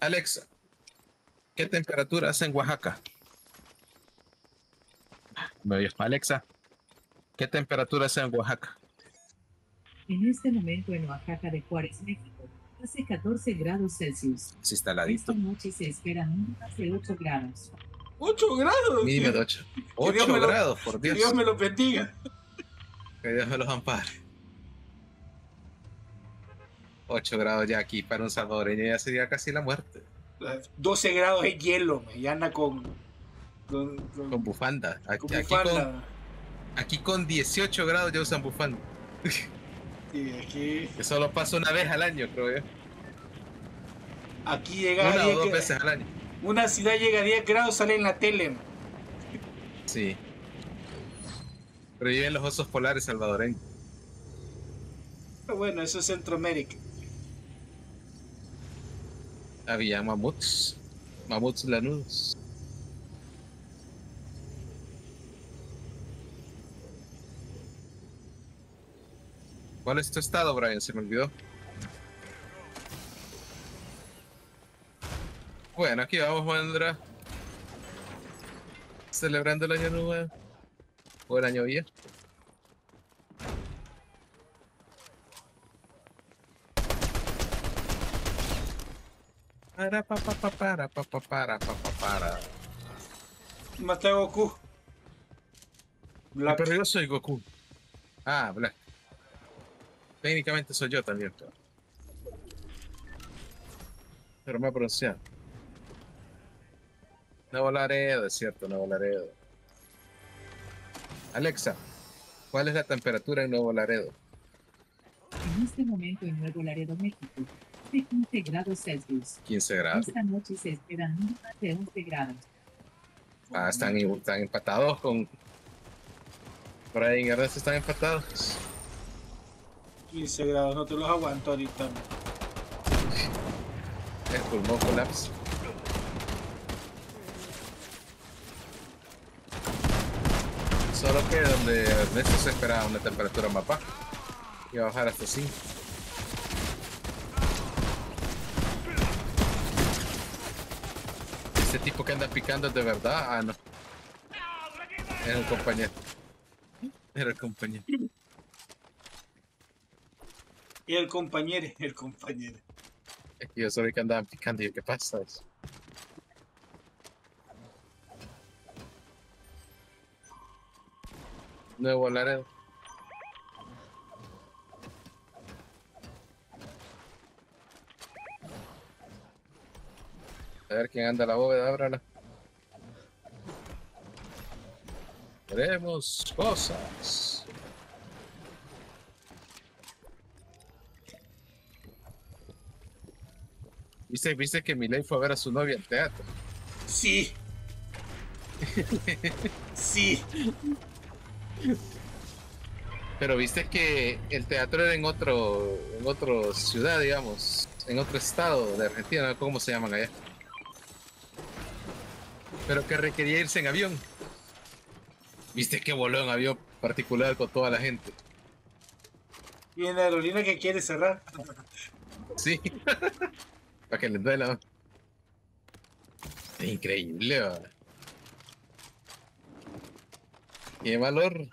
Alexa, ¿qué temperatura hace en Oaxaca? Alexa, ¿qué temperatura hace en Oaxaca? En este momento en Oaxaca de Juárez, México, hace 14 grados Celsius. Sí, está heladito. Esta noche se esperan más de 8 grados. ¿8 grados? Mínimo de 8. 8 grados, por Dios. Que Dios me los bendiga. Que Dios me los ampare. 8 grados ya aquí para un salvadoreño ya sería casi la muerte. 12 grados es hielo, y anda con bufanda. Aquí con 18 grados ya usan bufanda. Sí, aquí... Que solo pasa una vez al año, creo yo. Aquí llega una o dos veces al año. Una ciudad llega a 10 grados, sale en la tele. Man. Sí. Pero viven los osos polares salvadoreños. Pero bueno, eso es Centroamérica. Había mamuts. Mamuts lanudos. ¿Cuál es tu estado, Brian? Se me olvidó. Bueno, aquí vamos, Mandra. Celebrando el año nuevo. O el año viejo. Para. Maté a Goku. Black. Pero yo soy Goku. Ah, Black. Técnicamente soy yo también, pero me ha pronunciado. No volaré, es cierto, no volaré. Alexa, ¿cuál es la temperatura en Nuevo Laredo? En este momento en Nuevo Laredo, México, de 15 grados Celsius. 15 grados. Esta noche se esperan más de 11 grados. Ah, están empatados con... Por ahí en Guerrero están empatados. 15 grados, no te los aguanto ahorita. El pulmón colapsa. Solo que donde Ernesto se esperaba una temperatura más baja. Iba a bajar hasta 5. Este tipo que anda picando es de verdad. Ah, no. Era un compañero. Era el compañero. Y el compañero, Es que yo sabía que andaban picando y yo, ¿qué pasa eso? Nuevo Laredo. A ver quién anda a la bóveda, ábrala. Queremos cosas. ¿Viste que Milei fue a ver a su novia al teatro? Sí. Sí. Pero viste que el teatro era en otra ciudad, digamos, en otro estado de Argentina, no sé cómo se llaman allá. Pero que requería irse en avión. Viste que voló en avión particular con toda la gente. Y en la aerolínea que quiere cerrar. Sí. Para que les duela. Es increíble, ¿verdad? ¡Qué valor!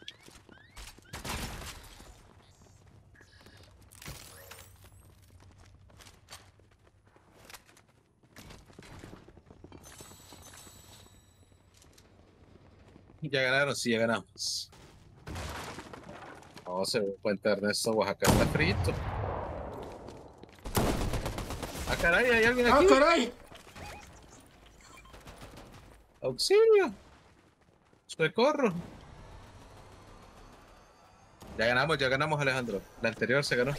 Ya ganaron, sí, ya ganamos. No se cuenta Ernesto, Oaxaca está frito. ¡Ah, caray! ¿Hay alguien aquí? ¡Ah, caray! ¡Auxilio! ¡Socorro! Ya ganamos, Alejandro. La anterior se ganó.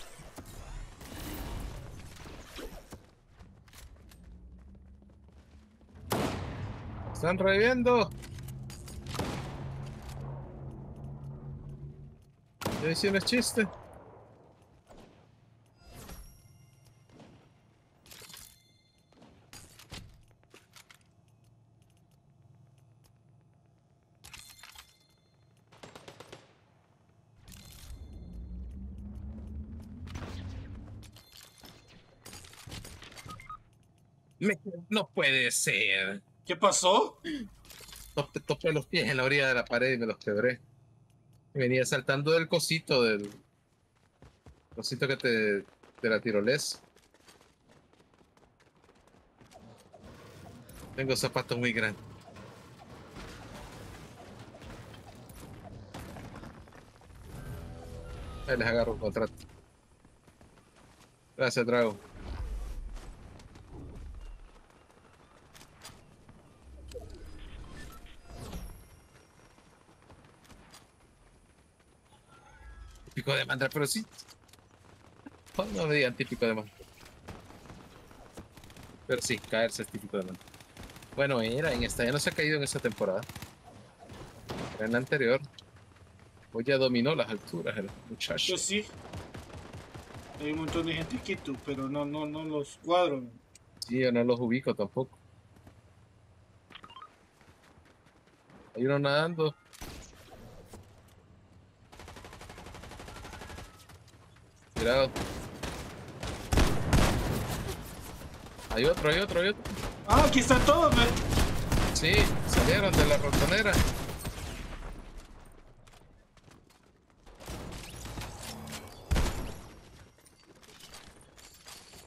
Están reviviendo. Estoy haciendo el chiste. No puede ser. ¿Qué pasó? Topé los pies en la orilla de la pared y me los quebré. Venía saltando del cosito, que te la tirolesa. Tengo zapatos muy grandes. Ahí les agarro un contrato. Gracias, Drago. Típico de mantra, pero sí. No me digan típico de mantra. Pero sí, caerse es típico de mantra. Bueno, era en esta, ya no se ha caído en esta temporada. Era en la anterior. Hoy ya dominó las alturas el muchacho. Yo sí. Hay un montón de gente quito, pero no los cuadro. Sí, yo no los ubico tampoco. Hay uno nadando. Cuidado. Hay otro. Ah, aquí están todos, man. Sí, salieron de la rotonera.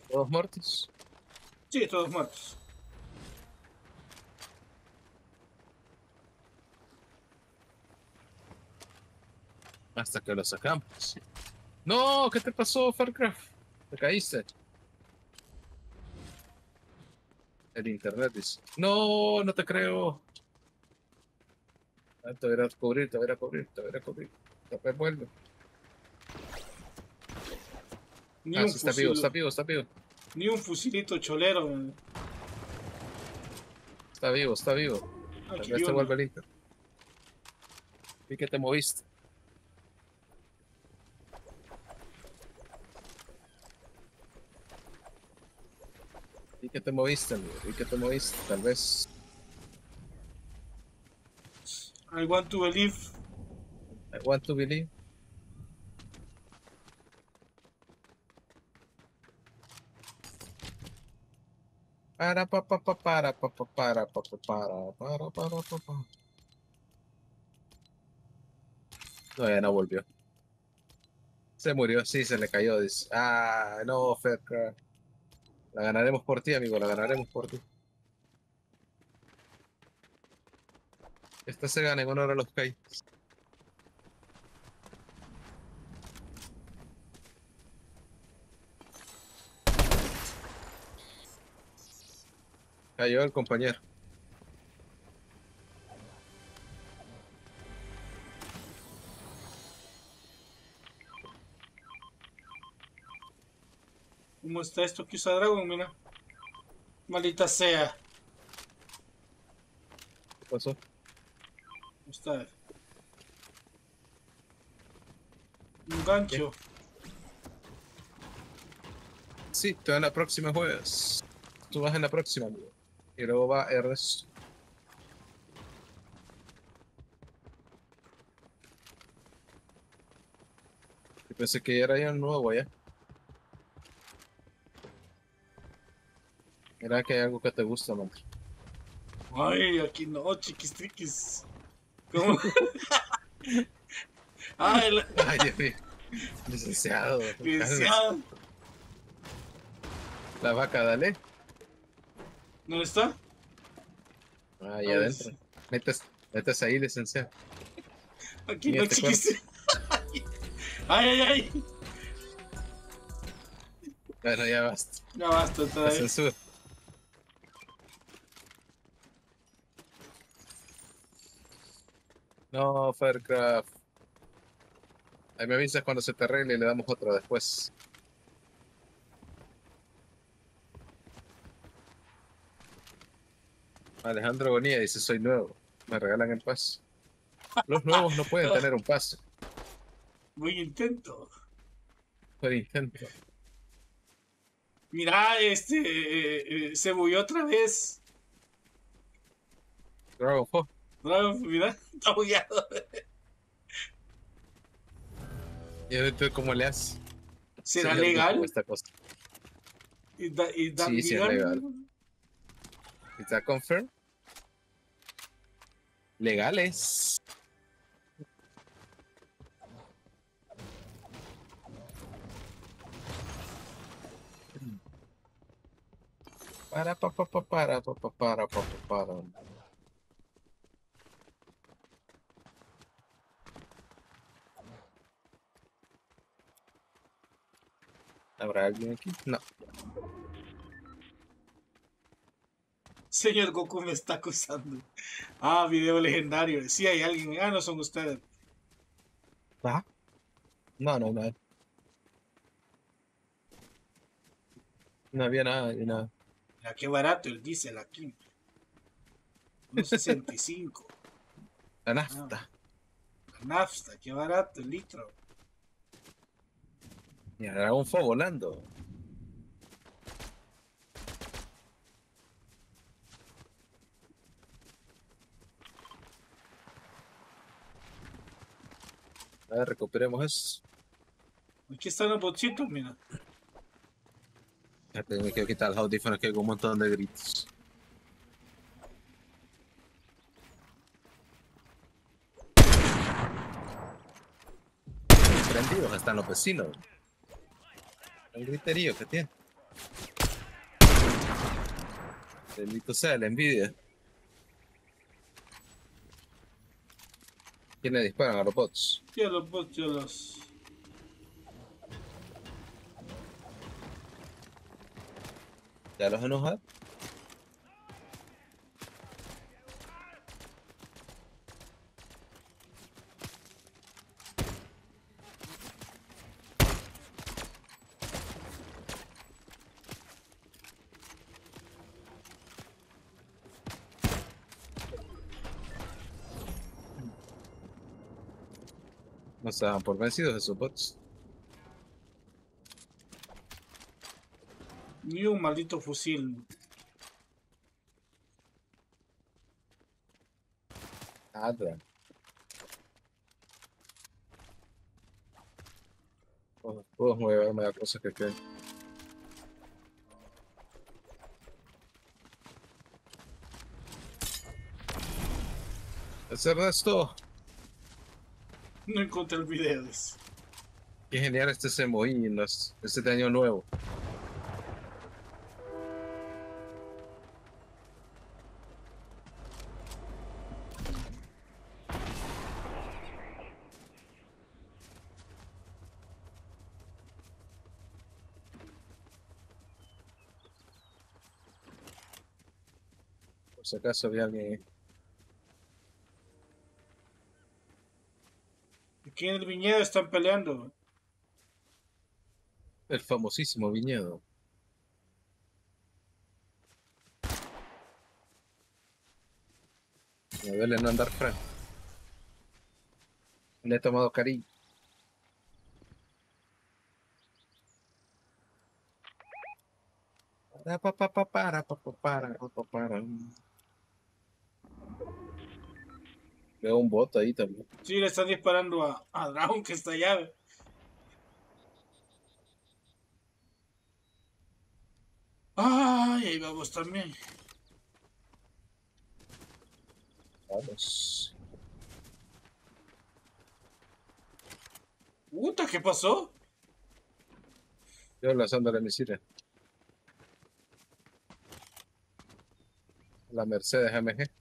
¿Todos muertos? Sí, todos muertos. Hasta que los sacamos. No, ¿qué te pasó, Farcraft? Te caíste. El internet dice. No, no te creo. Ah, te voy a cubrir. Te vuelvo. Ah, sí, está vivo. Ni un fusilito cholero. Man. Está vivo. Ah, tal vez te vuelve el internet. Vi que te moviste. Y que te moviste, tal vez. I want to believe. Para. No, ya no volvió. Se murió, sí, se le cayó. Dice. Ah, no, Faircraft. La ganaremos por ti, amigo, la ganaremos por ti. Esta se gana en honor a los Kai. Cayó el compañero. ¿Cómo está esto que usa Dragon? Mira. Maldita sea. ¿Qué pasó? ¿Cómo está? Un gancho. Sí, te vas en la próxima, jueves. Tú vas en la próxima, amigo. Y luego va Ernest. Pensé que era ya un nuevo allá. Mira que hay algo que te gusta, man. Ay, aquí no, chiquis triquis. ¿Cómo? Ay, ay, Dios mío. Licenciado. La vaca, dale. ¿No está? Ah, ahí adentro. Sí. Metas ahí, licenciado. Aquí mira, no, chiquis. Ay. Bueno, ya basta. Todavía. La censura. No, Faircraft. Ahí me avisas cuando se te arregle y le damos otra después. Alejandro Bonilla dice, soy nuevo. Me regalan el pase. Los nuevos no pueden tener un pase. Buen intento. Mirá, se bugueó otra vez. Dragon Ball. No, mira, está bugueado. ¿Y cómo le haces? ¿Será legal? Esta cosa. ¿Y da, sí, legal? Sí, es legal. Está confirmed. Legales. Para. ¿Habrá alguien aquí? No. Señor Goku me está acusando. Ah, video legendario. Sí, hay alguien. Ah, no son ustedes. ¿Ah? No. No había nada de nada. Mira qué barato el diésel aquí. 1.65. La nafta. Qué barato el litro. Mira, Dragon Fo volando. A ver, recuperemos eso. Aquí están los bochitos, mira. Ya tengo que quitar los audífonos que hay un montón de gritos. Prendidos están los vecinos. El griterío que tiene. Bendito sea la envidia. ¿Quién le disparan a los bots? Sí, a los bots, yo los... ¿Ya los enojar? No se dan por vencidos esos bots. Ni un maldito fusil. Nada. Puedo moverme a cosas que queden. Hacer esto. No encontré el video. Qué genial este semoí en este año nuevo. Por si acaso había alguien. Aquí en el viñedo están peleando. El famosísimo viñedo. Me duele no andar franco. Le he tomado cariño. Para. Veo un bot ahí también. Sí, le están disparando a Dragon que está allá. Ay, ahí vamos también. Vamos. Puta, ¿qué pasó? Yo lanzando la misil. La Mercedes AMG.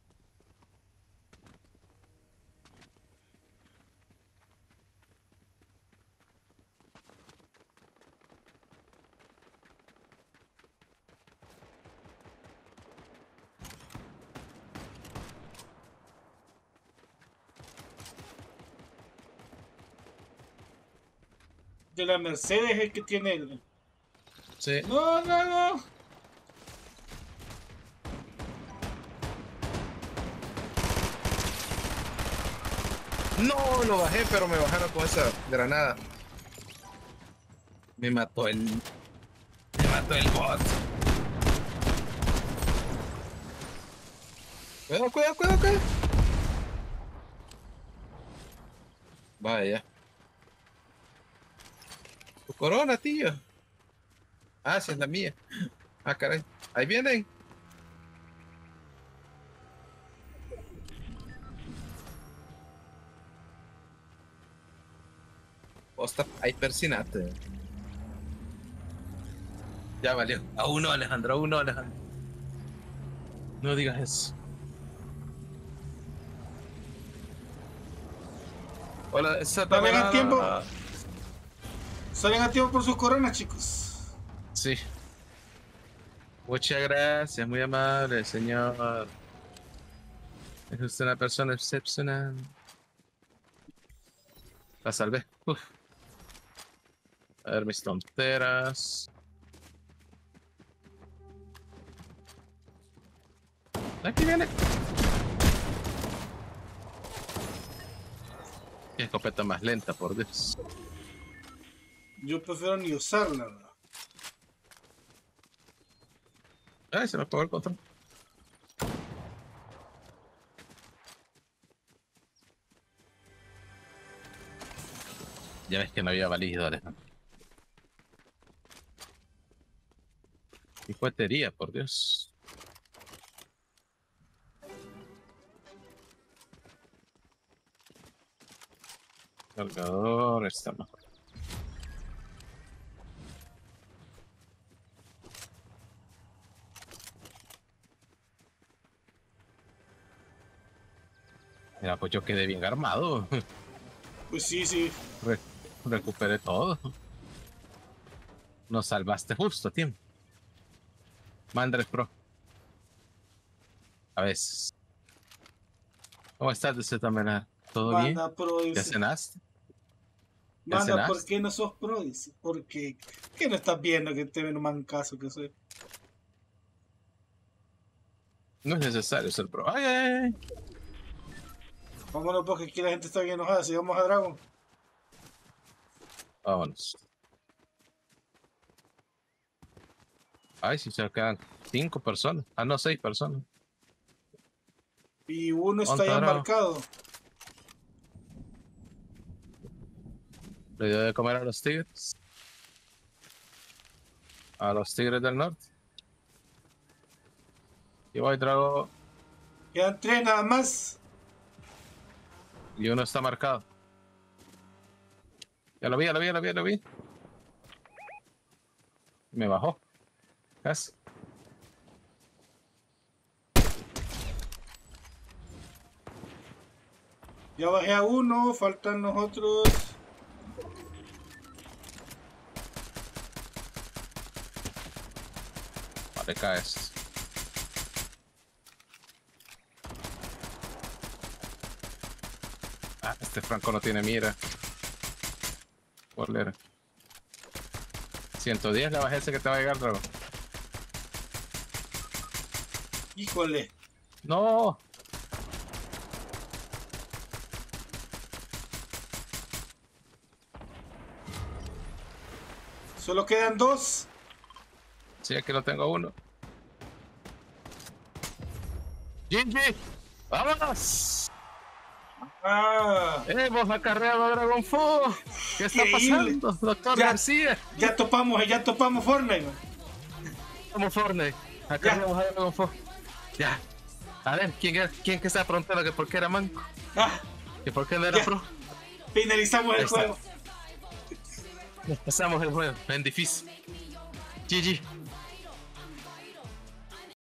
De la Mercedes es el que tiene el... Sí. No. No, lo bajé, pero me bajaron con esa granada. Me mató el bot. Cuidado. Vaya. Tu corona, tío. Ah, esa es la mía. Ah, caray. Ahí vienen. Ostras, hay persinate. Ya valió. Aún no, Alejandro, aún no, Alejandro. No digas eso. Hola, esa también. Salen a tiempo. Salen a tiempo por sus coronas, chicos. Sí. Muchas gracias, muy amable, señor. Es usted una persona excepcional. La salvé. Uf. A ver mis tonteras. Aquí viene. Qué escopeta más lenta, por Dios. Yo prefiero ni usarla, ¿no? Ay, se me apagó el control. Ya ves que no había valido, Alejandro. Y cuatería, por Dios. Cargador, está mejor. Mira, pues yo quedé bien armado. Pues sí, sí. Recuperé todo. Nos salvaste justo a tiempo. Mandres Pro. A veces. ¿Cómo estás de cierta manera? ¿Todo Manda bien? Pro, dice. ¿Ya cenaste? ¿Ya Manda, cenaste? ¿Por qué no sos pro? Dice. ¿Por qué? ¿Qué no estás viendo que te ven un mancazo que soy? No es necesario ser pro. ¡Ay, ay, ay! Vámonos, porque aquí la gente está bien enojada. Sigamos a Dragon. Vámonos. Ay, si se quedan 5 personas. Ah, no, 6 personas. Y uno está ya embarcado. Le dio de comer a los tigres. A los tigres del norte. Y voy, Drago. Quedan 3 nada más. Y uno está marcado. Ya lo vi, ya lo vi, ya lo vi, ya lo vi. Me bajó. Casi. Ya bajé a uno, faltan los otros. Vale, caes. Este Franco no tiene mira. Bolera. 110 la bajé ese que te va a llegar, Drago. Híjole. No. Solo quedan 2. Sí, aquí lo tengo 1. ¡Gingy! ¡Vámonos! Ah. Hemos acarreado a Dragon Ball. ¿Qué está pasando, doctor García? Ya topamos Fortnite. Topamos Fortnite. Acarreamos a Dragon Ball. Ya. A ver, ¿quién que estaba preguntando que por qué era manco? Que por qué no era pro. Finalizamos el juego. Empezamos el juego. En difícil. GG.